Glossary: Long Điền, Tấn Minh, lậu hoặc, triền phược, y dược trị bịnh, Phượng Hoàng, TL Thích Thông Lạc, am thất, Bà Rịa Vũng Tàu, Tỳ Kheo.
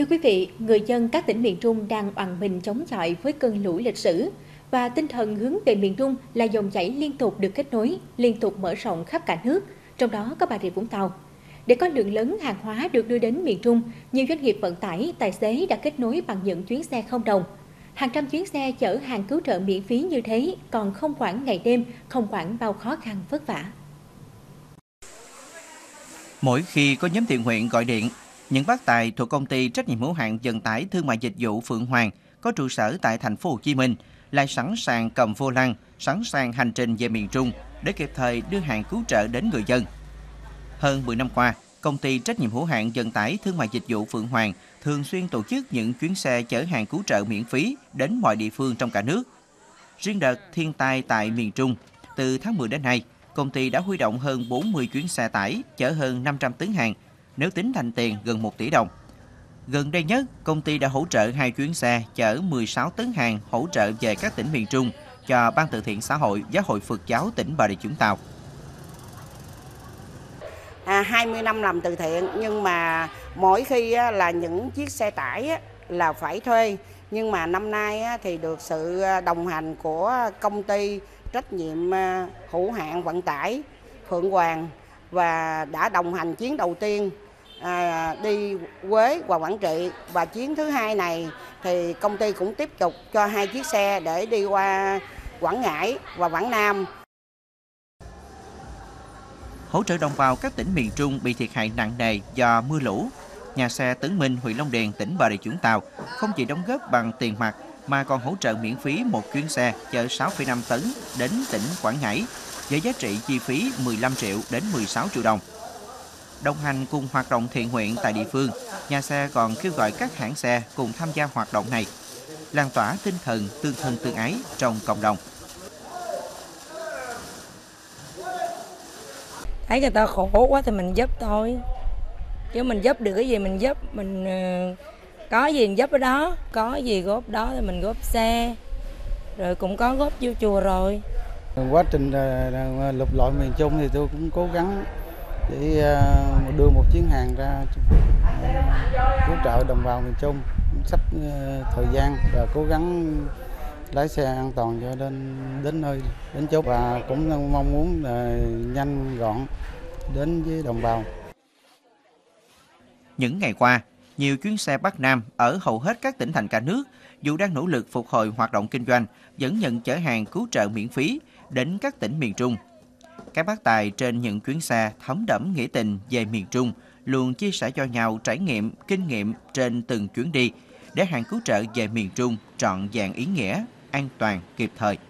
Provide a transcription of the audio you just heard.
Thưa quý vị, người dân các tỉnh miền Trung đang oằn mình chống chọi với cơn lũ lịch sử và tinh thần hướng về miền Trung là dòng chảy liên tục được kết nối, liên tục mở rộng khắp cả nước, trong đó có Bà Rịa Vũng Tàu. Để có lượng lớn hàng hóa được đưa đến miền Trung, nhiều doanh nghiệp vận tải, tài xế đã kết nối bằng những chuyến xe không đồng. Hàng trăm chuyến xe chở hàng cứu trợ miễn phí như thế còn không quản ngày đêm, không quản bao khó khăn vất vả. Mỗi khi có nhóm thiện nguyện gọi điện, những bác tài thuộc công ty trách nhiệm hữu hạn vận tải thương mại dịch vụ Phượng Hoàng có trụ sở tại thành phố Hồ Chí Minh lại sẵn sàng cầm vô lăng, sẵn sàng hành trình về miền Trung để kịp thời đưa hàng cứu trợ đến người dân. Hơn 10 năm qua, công ty trách nhiệm hữu hạn vận tải thương mại dịch vụ Phượng Hoàng thường xuyên tổ chức những chuyến xe chở hàng cứu trợ miễn phí đến mọi địa phương trong cả nước. Riêng đợt thiên tai tại miền Trung, từ tháng 10 đến nay, công ty đã huy động hơn 40 chuyến xe tải chở hơn 500 tấn hàng, nếu tính thành tiền gần 1 tỷ đồng. Gần đây nhất, công ty đã hỗ trợ 2 chuyến xe chở 16 tấn hàng hỗ trợ về các tỉnh miền Trung cho Ban từ thiện xã hội Giáo hội Phật giáo tỉnh Bà Rịa Vũng Tàu. 20 năm làm từ thiện, nhưng mà mỗi khi là những chiếc xe tải là phải thuê. Nhưng mà năm nay thì được sự đồng hành của công ty trách nhiệm hữu hạn vận tải Phượng Hoàng và đã đồng hành chuyến đầu tiên đi Huế và Quảng Trị, và chuyến thứ hai này thì công ty cũng tiếp tục cho 2 chiếc xe để đi qua Quảng Ngãi và Quảng Nam. Hỗ trợ đồng bào các tỉnh miền Trung bị thiệt hại nặng nề do mưa lũ, nhà xe Tấn Minh, huyện Long Điền, tỉnh Bà Rịa Vũng Tàu không chỉ đóng góp bằng tiền mặt mà còn hỗ trợ miễn phí 1 chuyến xe chở 6,5 tấn đến tỉnh Quảng Ngãi với giá trị chi phí 15 triệu đến 16 triệu đồng. Đồng hành cùng hoạt động thiện nguyện tại địa phương, nhà xe còn kêu gọi các hãng xe cùng tham gia hoạt động này, lan tỏa tinh thần tương thân tương ái trong cộng đồng. Thấy người ta khổ quá thì mình giúp thôi, chứ mình giúp được cái gì mình giúp, mình có gì mình giúp ở đó, có gì góp đó thì mình góp xe, rồi cũng có góp vô chùa rồi. Quá trình lục lọi miền Trung thì tôi cũng cố gắng để đưa một chuyến hàng ra cứu trợ đồng bào miền Trung, sắp thời gian và cố gắng lái xe an toàn cho đến nơi đến chốt, và cũng mong muốn là nhanh gọn đến với đồng bào. Những ngày qua, nhiều chuyến xe Bắc Nam ở hầu hết các tỉnh thành cả nước dù đang nỗ lực phục hồi hoạt động kinh doanh vẫn nhận chở hàng cứu trợ miễn phí đến các tỉnh miền Trung. Các bác tài trên những chuyến xe thấm đẫm nghĩa tình về miền Trung luôn chia sẻ cho nhau trải nghiệm, kinh nghiệm trên từng chuyến đi để hàng cứu trợ về miền Trung trọn vẹn ý nghĩa, an toàn, kịp thời.